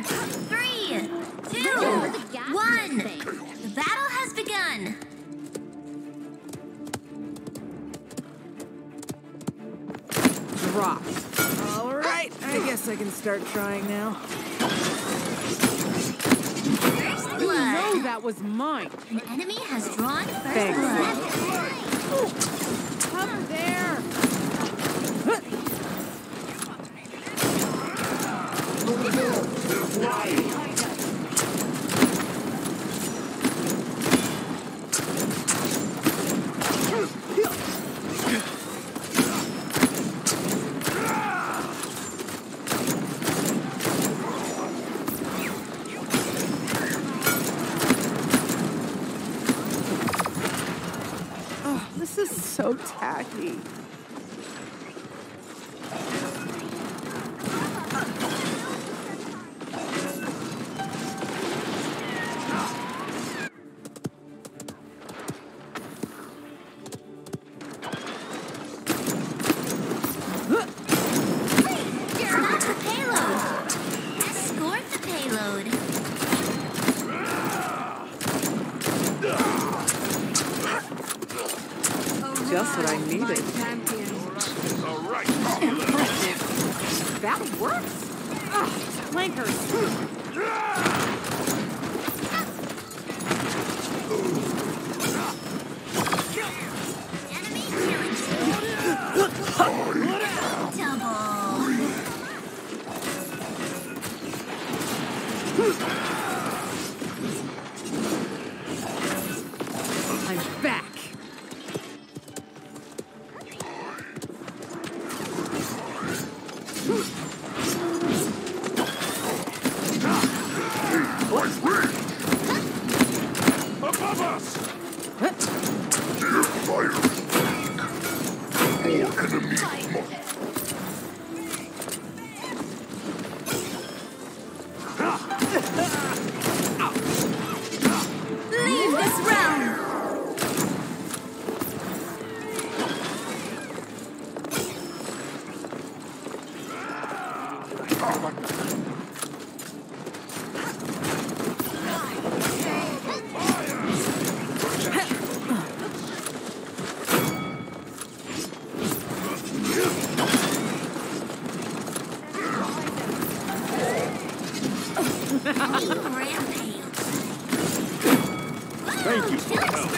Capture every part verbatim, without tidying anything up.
three, two, one. The battle has begun. Drop. All right, I guess I can start trying now. First blood. You know that was mine. An enemy has drawn first Thanks. blood. Up there. Oh, this is so tacky. Just what I needed. All right. That works. Ugh, flankers. Enemy killing. Double. I'm back. Leave this round. Thank you for help.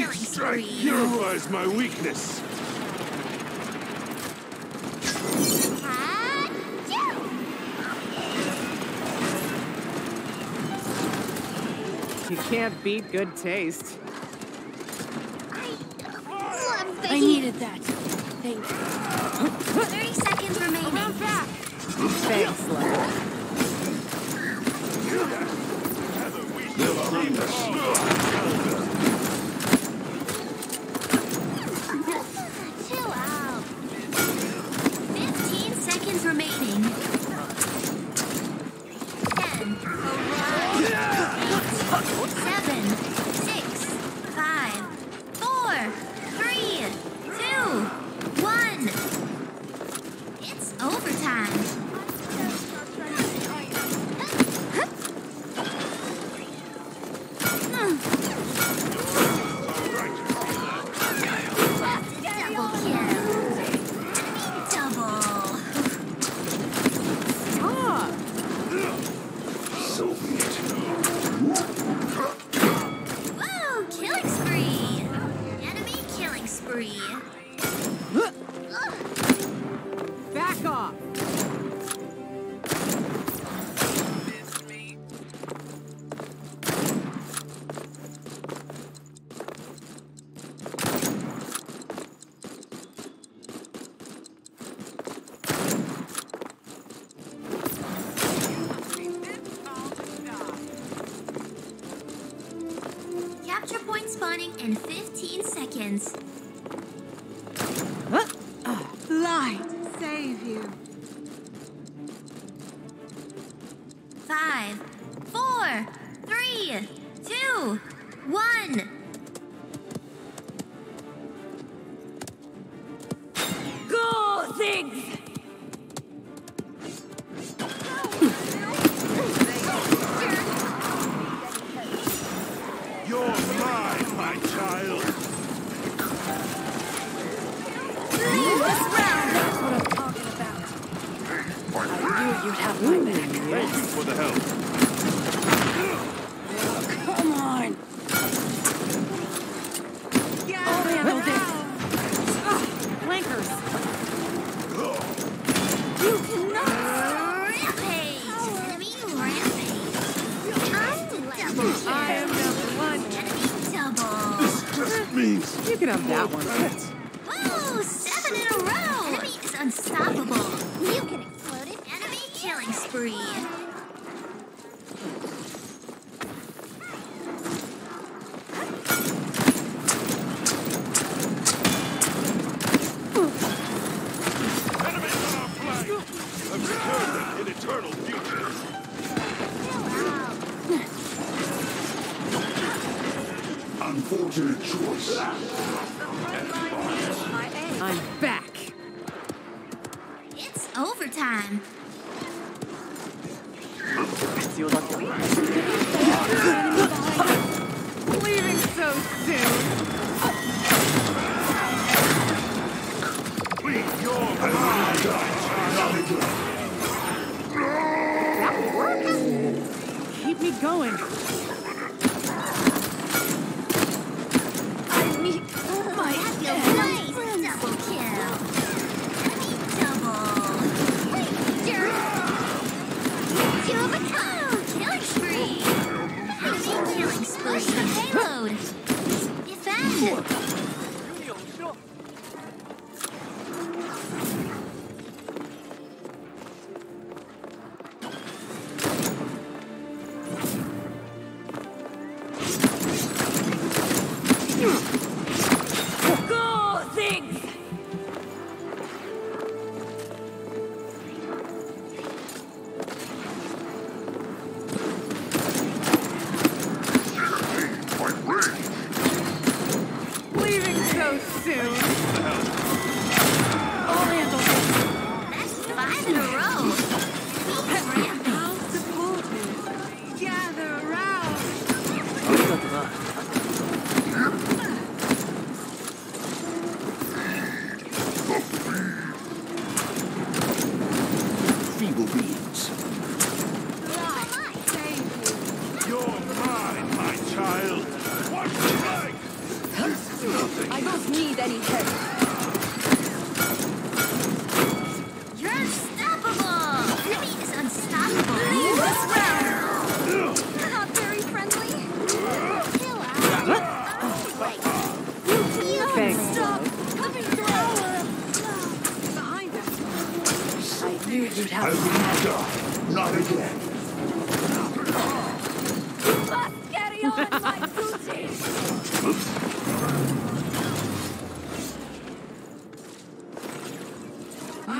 Each strike purifies my weakness. You can't beat good taste. I needed that. Thank you. Thirty seconds remaining. Come back. Thanks, love. Chill out. Fifteen seconds remaining. Ten. Eight, seven. Six. Five. Four. Three. Two. One. It's overtime. Back off! Capture point spawning in fifteen seconds. Huh? Oh, light save you. Five, four, three, two, one. Go, Ziggs! I knew you'd have my back. Thank you for the help. Oh, come on. Yeah. I'll handle this. Ugh, flankers. You do not. Rampage. Enemy rampage. I'm double. I am number one. Enemy double. This just means you can have that one. Whoa, seven in a row. Enemy is unstoppable. You can explode an enemy killing spree. Unfortunate choice. I'm back. It's overtime. Leaving so soon. Leave your mind. Keep me going.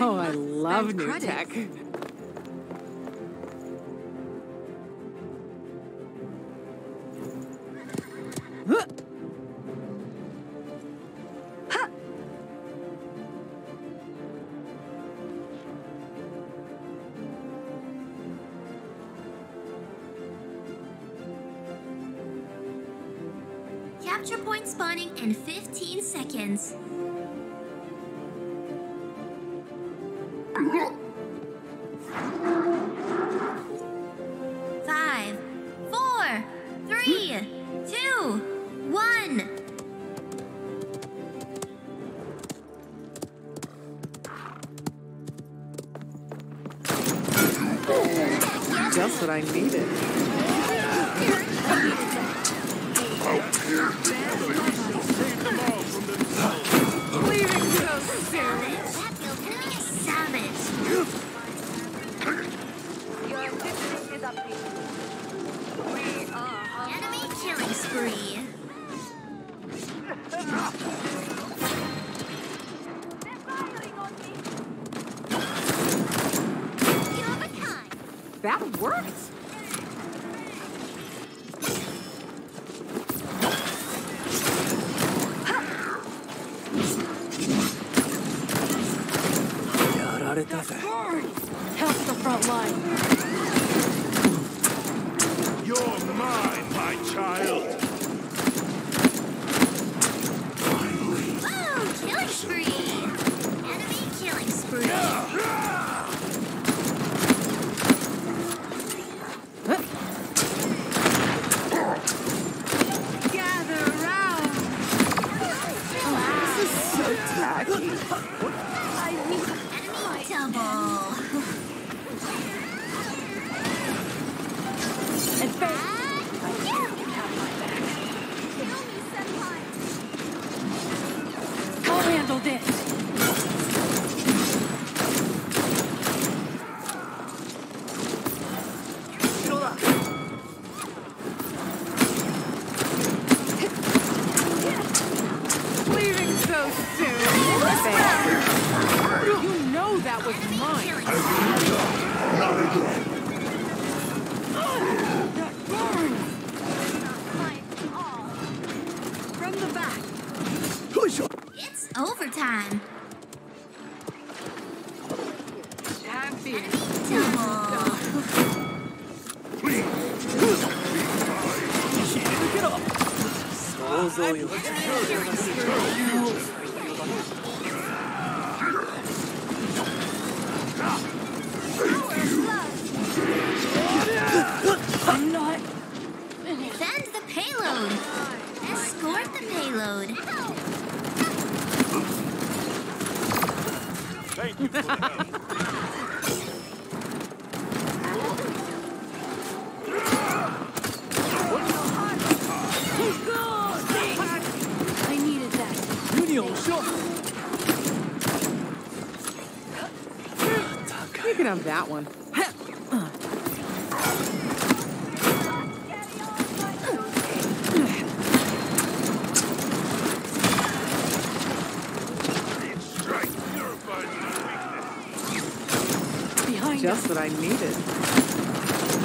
Oh, I love new tech. Capture point spawning in fifteen seconds. Five, four, three, two, one. Just what I needed. That worked! Help the front line! You're mine, my child! Whoa! Killing spree! Enemy killing spree! Have that one. Behind just us. What I needed.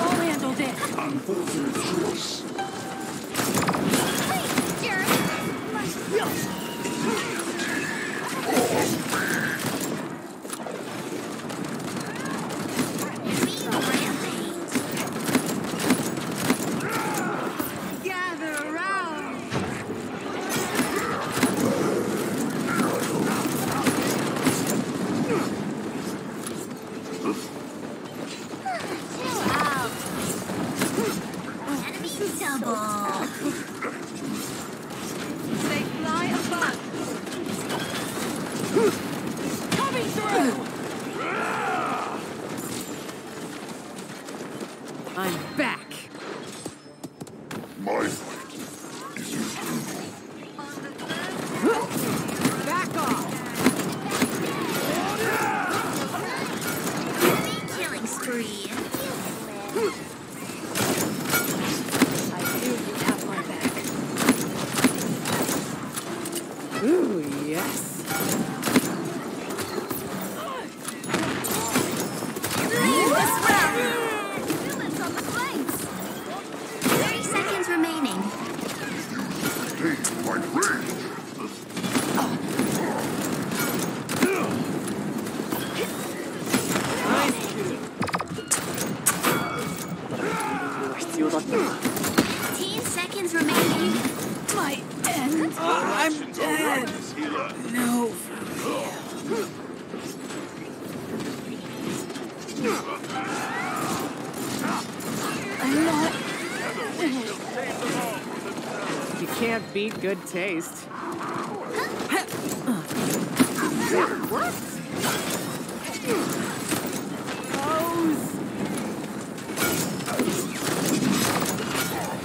I'll handle this. I'm holding yours. Beat good taste. What?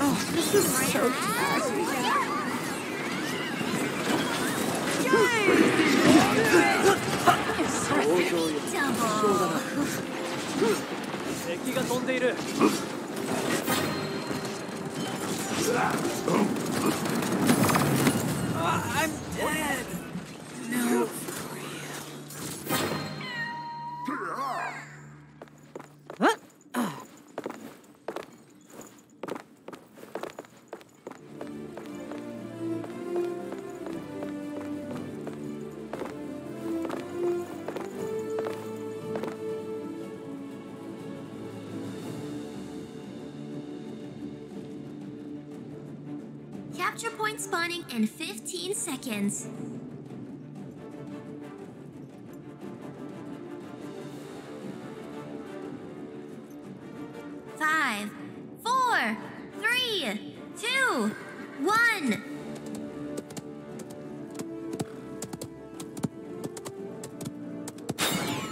Oh, this is so fast. Capture point spawning in fifteen seconds. Five, four, three, two, one.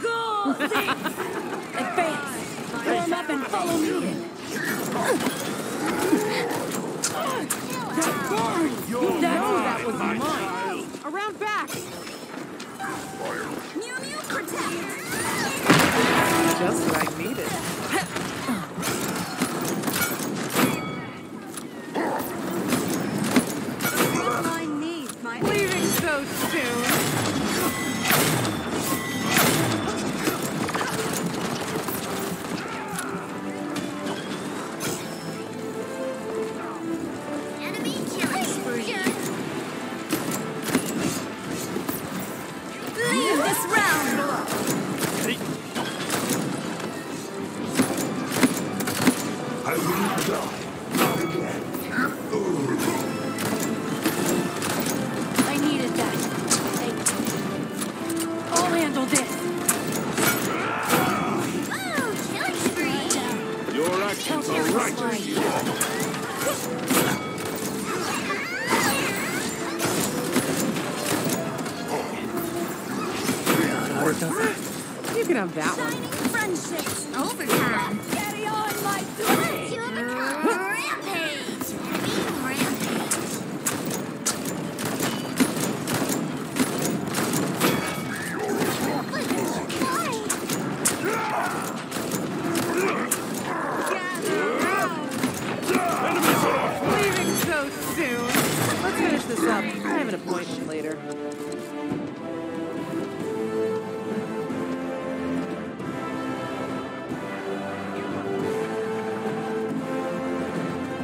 Go! Advance! Form up and follow me. You can have that one. Over.